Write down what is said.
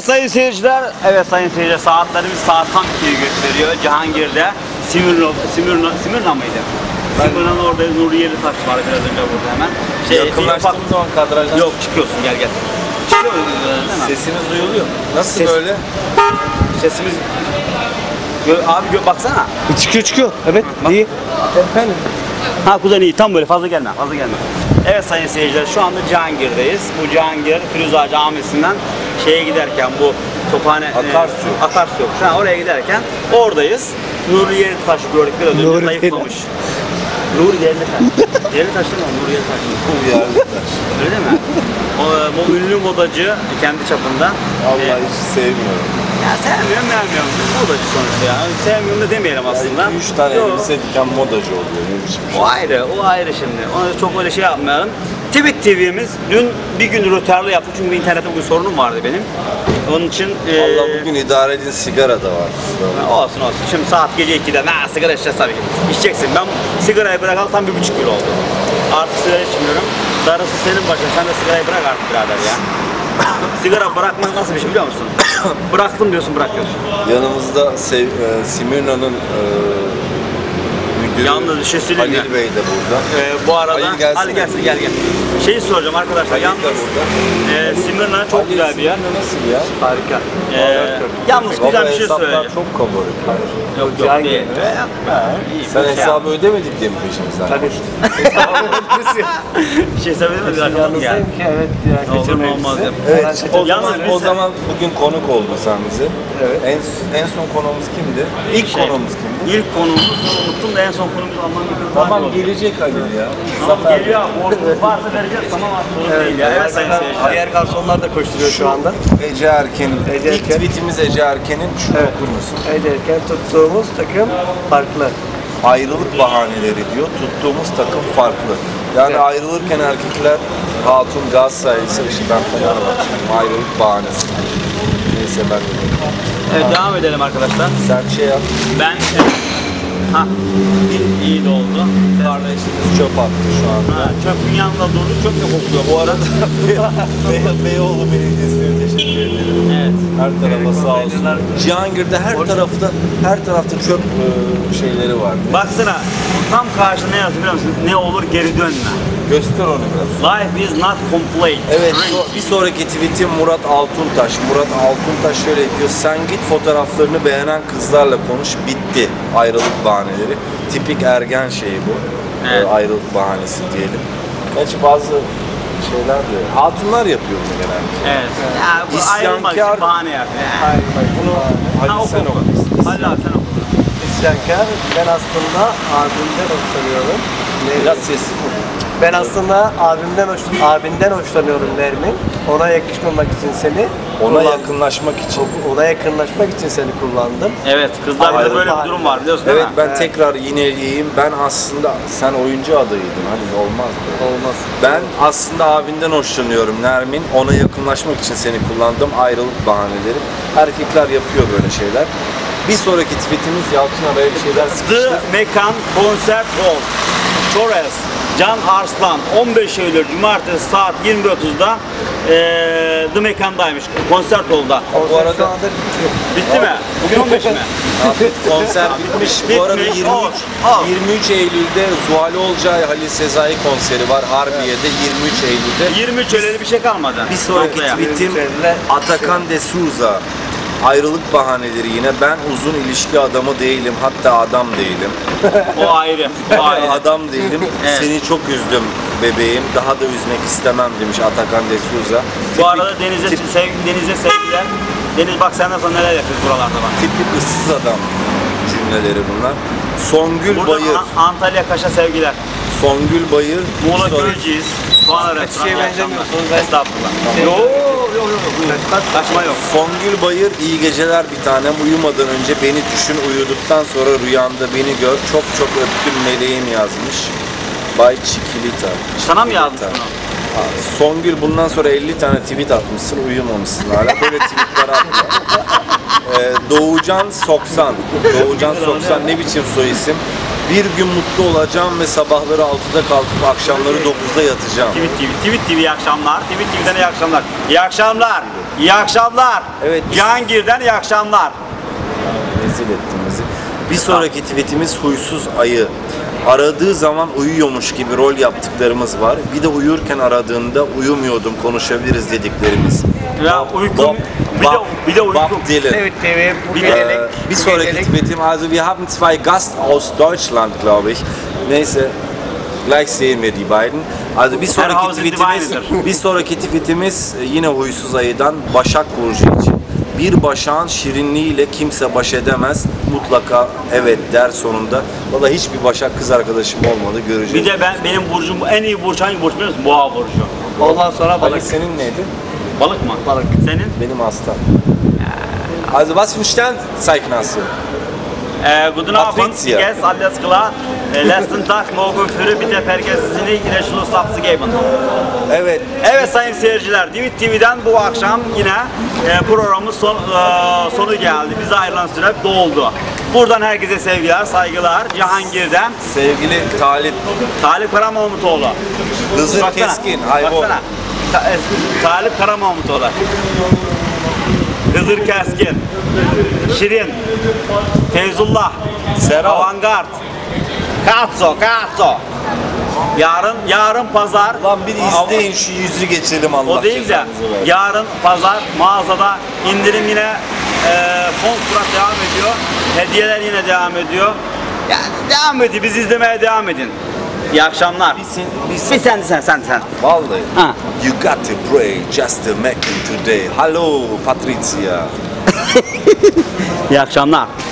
Evet sayın seyirciler, saatlerimiz saat tam 2'yi gösteriyor. Cihangir'de, Smyrna mıydı? Smyrna'nın orada Nuri Yerlitaş var biraz önce burada hemen. Yakınlaştığımız zaman kadrajdan... Yok çıkıyorsun, gel. Çıkıyoruz hemen. Sesiniz duyuluyor mu? Nasıl böyle? Sesimiz... Abi baksana. Çıkıyor. Evet, bak. İyi. Efendim? Ha kuzen iyi, tam böyle fazla gelme. Evet sayın seyirciler, şu anda Cihangir'deyiz. Bu Cihangir, Firuz Ağa Camisi'nden şeye giderken, bu Tophane... Akarsu yok. Ha, oraya giderken oradayız. Nuri Yerlitaş gördük biraz önce, zayıflamış. Nuri Yerlitaş. Yerlitaş değil mi? Nuri Yerlitaş. Nuri Yerlitaş. Öyle mi? O ünlü modacı kendi çapında. Allah hiç sevmiyorum. Ya sevmiyorum. Modacı sonuçta ya. Sevmiyorum da demeyelim aslında. Yani 3 tane elbise diken modacı oluyor. O ayrı şimdi. Ona çok öyle şey yapmayalım. Tweet TV'miz dün bir gün rötarlı yaptı çünkü internette bugün sorunum vardı benim. Onun için... Valla bugün idare edin, sigara da var. Olsun. Şimdi saat gece 2'de sigara içeceğiz tabii ki. İçeceksin. Ben sigarayı bırakalı tam 1,5 yıl oldu. Artık sigara içmiyorum. Darısı senin başına. Sen de sigarayı bırak artık birader ya. Sigara bırakmak nasıl bir şey biliyor musun? Bıraktım diyorsun, bırakıyorsun. Yanımızda Smyrna'nın... Yalnız bir şey söyleyeyim ya. Halil Bey de burada. Bu arada Halil gelsin, gel. Şeyi soracağım arkadaşlar, yalnız Smyrna çok Halil, güzel bir yer. Nasıl ya? Harika. Yalnız güzel bir şey söyleyeyim. Çok kabarık. Yok değil. Sen hesabı ödemedik diye mi peşimizden? Tabii. Hesabı ödemesi. Bir şey söylemedik arkadaşlar. Yani. Evet. Olmaz. Evet. O zaman bugün konuk oldun sen bize. Evet. En son konuğumuz kimdi? İlk konuğumuz kimdi? İlk konuğumuz unuttum da en son konumuz Almanya'da. Tamam gelecek Halil ya. Tamam geliyor. Orada varsa vereceğiz. Tamam artık. Evet. Evet sayın seyirciler. Diğer garsonlar da koşturuyor şu anda. Ece Erken'in. İlk tweetimiz Ece Erken'in. Şunu okur musun? Ece Erken tuttuğumuz takım farklı. Ayrılık bahaneleri diyor. Tuttuğumuz takım farklı. Yani evet. Ayrılırken erkekler hatun Galatasaray ise ben Fenerbahçe'yim. Ayrılık bahanesi. Neyse ben de. Evet ha. Devam edelim arkadaşlar. Sen şey yap. Ben... Ha, iyi de oldu. Kardeşimiz çöp attı şu anda. Ha, çöp dünyamda dolu, çöp de kokluyor. Bu arada Beyoğlu Belediyesi'ne teşekkür ederim. Evet. Her tarafa sağ olsun. Cihangir'de her tarafta çöp şeyleri var. Baksana, tam karşında ne yazıyor biliyor musun? Ne olur geri dönme. Göster onu biraz. Life is not complete. Evet, bir sonraki tweetim Murat Altuntaş. Murat Altuntaş şöyle diyor. Sen git fotoğraflarını beğenen kızlarla konuş. Bitti. Ayrılık bahaneleri. Tipik ergen şeyi bu. Evet. Ayrılık bahanesi diyelim. Gerçi bazı şeyler diyor. Hatunlar yapıyor bunu genelde. Evet. Yani bu ayrılmak bahane yapıyor. Yani. Bunu Halil sen oku. Halil abi sen oku. İsyankar, ben aslında abimden hoşlanıyorum. Biraz sessiz bu. Ben aslında abinden hoşlanıyorum Nermin. Ona yakışmamak için seni ona yakınlaşmak için seni kullandım. Evet, kızlarda böyle bir durum var biliyorsun. Evet, ben tekrar yineleyeyim. Ben aslında sen oyuncu adayıydın. Hani olmaz böyle. Olmaz. Ben aslında abinden hoşlanıyorum Nermin. Ona yakınlaşmak için seni kullandım. Ayrılık bahaneleri. Erkekler yapıyor böyle şeyler. Bir sonraki tweetimiz Yalçın araya bir şeyler sıkıştı. The Mekan Concert Hall. Torres. Can Harslan 15 Eylül Cumartesi saat 20.30'da The Mekan'daymış, konsert oldu. Bu arada bitti mi? Bugün 15 mi? Konser bitmiş. Bu arada 23 Eylül'de Zuhal Olcay, Halil Sezai konseri var Harbiye'de 23 Eylül'de. 23 Eylül'de bir şey kalmadı. Bir sonraki tweetim Atakan de Souza. Ayrılık bahaneleri yine. Ben uzun ilişki adamı değilim. Hatta adam değilim. O ayrı. Adam değilim. Evet. Seni çok üzdüm bebeğim. Daha da üzmek istemem demiş Atakan de Souza. Bu arada Deniz'e sevgiler. Deniz bak senden sonra neler yapıyoruz buralarda bak. Tipik ıssız adam cümleleri bunlar. Songül Bayır. Burada Antalya Kaş'a sevgiler. Songül Bayır. Muğla Gölcüğüz. Soğan öğretmen. Hiç şeye benzemiyorsunuz. Estağfurullah. Kaçma yok. Songül Bayır, iyi geceler bir tanem. Uyumadan önce beni düşün, uyuduktan sonra rüyamda beni gör. Çok çok öptüm meleğim yazmış. Bay Çikilita. Sana mı yazmış bunu? Songül bundan sonra 50 tane tweet atmışsın, uyumamışsın hala. Böyle tweetler atma. Doğucan Soysan. Doğucan Soysan ne biçim soy isim? Bir gün mutlu olacağım ve sabahları 6'da kalkıp akşamları 9'da yatacağım. Tweet TV iyi akşamlar. Tweet TV'den iyi akşamlar. İyi akşamlar. İyi akşamlar. Evet. Cihangir'den iyi akşamlar. Rezil ettim bizi. Bir sonraki tweetimiz Huysuz Ayı. Aradığı zaman uyuyormuş gibi rol yaptıklarımız var. Bir de uyurken aradığında uyumuyordum konuşabiliriz dediklerimiz. Ya uykum. Bir de uykum. Evet, bir sonraki tweetim. Also wir haben zwei Gast aus Deutschland, glaube ich. Neyse. Gleich sehen wir die beiden. Also bir sonraki tweetimiz yine Huysuz Ayı'dan Başak Burcu için. Bir başağın şirinliğiyle kimse baş edemez. Mutlaka evet der sonunda. Vallahi hiçbir başak kız arkadaşım olmadı. Göreceğiz. Bir de benim burcum, en iyi burç hangi burç biliyor musun? Boğa burcu. Ondan sonra balık. Hani senin neydi? Balık mı? Balık. Senin? Benim aslan. Also was für Stern zeichnest du? Guten Abend, yes, alles klar. Letzten Tag, morgen früh, bitte vergesst Sie nicht, yine Schluss abzugeben. Evet. Evet sayın seyirciler, Tweet TV'den bu akşam yine programımız sonu geldi. Bize ayrılan süre doldu. Buradan herkese sevgiler, saygılar. Cihangir'den. Sevgili Talip Ramamutoğlu. Hızır Keskin, hayvan. Talip Ramamutoğlu. Hızır Keskin, Şirin, Tevzullah, Sera Avangard, Katso. Yarın pazar. Lan bir izleyin şu yüzü geçelim Allah. O değil de yarın pazar mağazada indirim yine fon surat devam ediyor. Hediyeler yine devam ediyor. Yani devam ediyor. Bizi izlemeye devam edin. İyi akşamlar. Sen. Vallahi. Ha. You got to pray just to make it today. Hello Patrizia. İyi akşamlar.